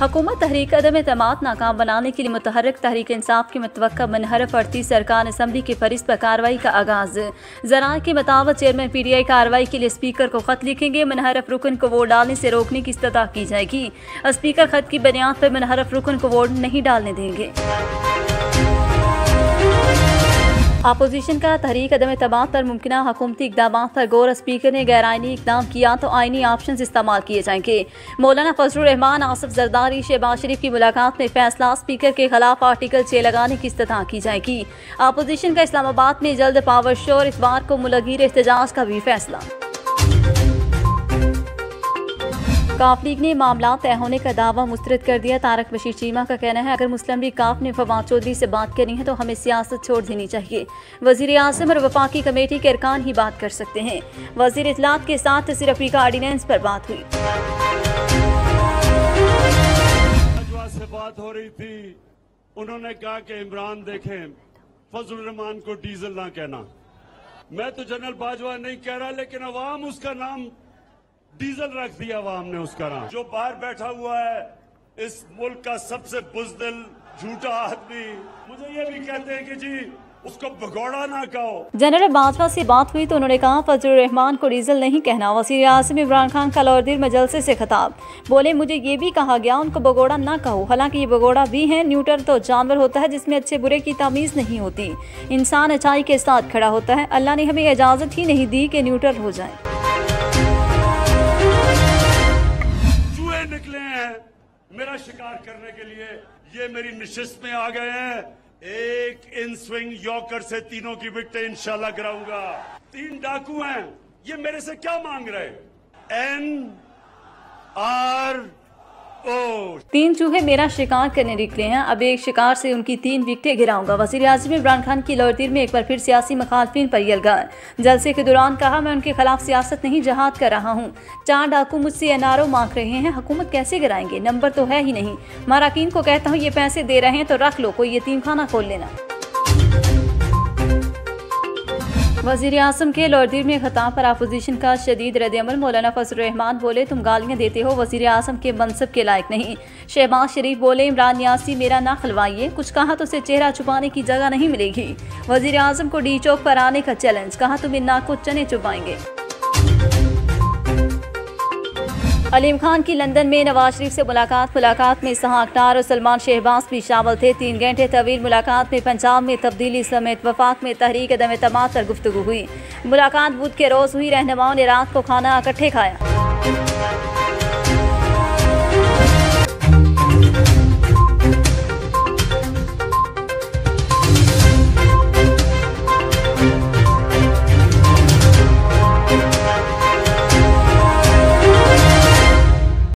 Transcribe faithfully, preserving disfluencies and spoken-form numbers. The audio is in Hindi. हुकूमत तहरीक अदम एतमाद नाकाम बनाने के लिए मुतहरक तहरीक इंसाफ की मतवक्का मनहरफ अड़तीस सरकार असम्बली की फरिस्त पर कार्रवाई का आगाज़। ज़राए के मुताबिक चेयरमैन पीटीआई कार्रवाई के लिए स्पीकर को खत लिखेंगे, मनहरफ रुकन को वोट डालने से रोकने की इस्तता की जाएगी। स्पीकर खत की बुनियाद पर मनहरफ रुकन को वोट नहीं डालने देंगे। अपोजिशन का तहरीक अदम एतमाद पर मुमकिना हुकूमती इकदाम पर गौर। स्पीकर ने गैर आइनी इकदाम किया तो आइनी ऑप्शन इस्तेमाल किए जाएंगे। मौलाना फज़लुर्रहमान, आसफ़ जरदारी, शहबाज शरीफ़ की मुलाकात में फैसला। स्पीकर के खिलाफ आर्टिकल छः लगाने की इस्तता की जाएगी। अपोजिशन का इस्लामाबाद में जल्द पावर शो, इतवार को मुलगीर एहतजाज का भी फैसला। काफ लीग ने मामला तय होने का दावा मुस्तरद कर दिया। तारक बशीर चीमा का कहना है, अगर मुस्लिम लीग काफ ने फवाद चौधरी से बात करनी है तो हमें सियासत छोड़ देनी चाहिए। वजीर आज़म और वफाकी कमेटी के अरकान ही बात कर सकते हैं। वजीर इत्तलात के साथ सिर्फ अफ्रीका ऑर्डिनेंस पर बात हुई। बाजवा से बात हो रही थी, उन्होंने कहा कि इमरान देखें फजलुर्रहमान को डीजल ना कहना। मैं तो जनरल बाजवा नहीं कह रहा, लेकिन अवाम उसका नाम डीजल रख दिया। अवाम ने उसका नाम, जो बाहर बैठा हुआ है, इस मुल्क का सबसे बुजदिल झूठा आदमी, मुझे ये भी कहते हैं कि जी उसको भगोड़ा ना कहो। जनरल बाजवा से बात हुई तो उन्होंने कहा फजलुर्रहमान को डीजल नहीं कहना। वज़ीर आज़म इमरान खान का लाहौर मजलसे से खिताब, बोले मुझे ये भी कहा गया उनको भगोड़ा ना कहो, हालांकि ये भगोड़ा भी है। न्यूटन तो जानवर होता है जिसमें अच्छे बुरे की तमीज़ नहीं होती, इंसान अच्छाई के साथ खड़ा होता है। अल्लाह ने हमें इजाज़त ही नहीं दी कि न्यूटन हो जाए। निकले हैं मेरा शिकार करने के लिए, ये मेरी निशिस्त में आ गए हैं। एक इन स्विंग यॉर्कर से तीनों की विकेटें इंशाल्लाह गिराऊंगा। तीन डाकू हैं, ये मेरे से क्या मांग रहे? N R O. तीन चूहे मेरा शिकार करने निकले हैं, अब एक शिकार से उनकी तीन विकेटें गिराऊंगा। वज़ीर आज़म इमरान खान की लौरतीर में एक बार फिर सियासी मुखालफिन पर यलगार। जलसे के दौरान कहा, मैं उनके खिलाफ सियासत नहीं जहाद कर रहा हूँ। चार डाकू मुझसे एन आर ओ मांग रहे हैं, हुकूमत कैसे गिराएंगे, नंबर तो है ही नहीं। माराकीन को कहता हूँ ये पैसे दे रहे हैं तो रख लो, कोई यतीम खाना खोल लेना। वज़ीर आज़म के लाहौर में खिताब पर अपोजिशन का शदीद रद्दअमल। मौलाना फज़लुर्रहमान बोले, तुम गालियाँ देते हो, वज़ीर आज़म के मनसब के लायक नहीं। शहबाज शरीफ़ बोले, इमरान यासी मेरा ना खिलवाइए, कुछ कहा तो उसे चेहरा छुपाने की जगह नहीं मिलेगी। वज़ीर आज़म को डी चौक पर आने का चैलेंज, कहा तुम इन नाक को चने चुपाएंगे। अलीम खान की लंदन में नवाज शरीफ से मुलाकात मुलाकात में इशाक डार और सलमान शहबाज भी शामिल थे। तीन घंटे तवील मुलाकात में पंजाब में तब्दीली समेत वफाक में तहरीक अदम एतमाद पर गुफ्तगू हुई। मुलाकात बुध के रोज़ हुई। रहनुमाओं ने रात को खाना इकट्ठे खाया।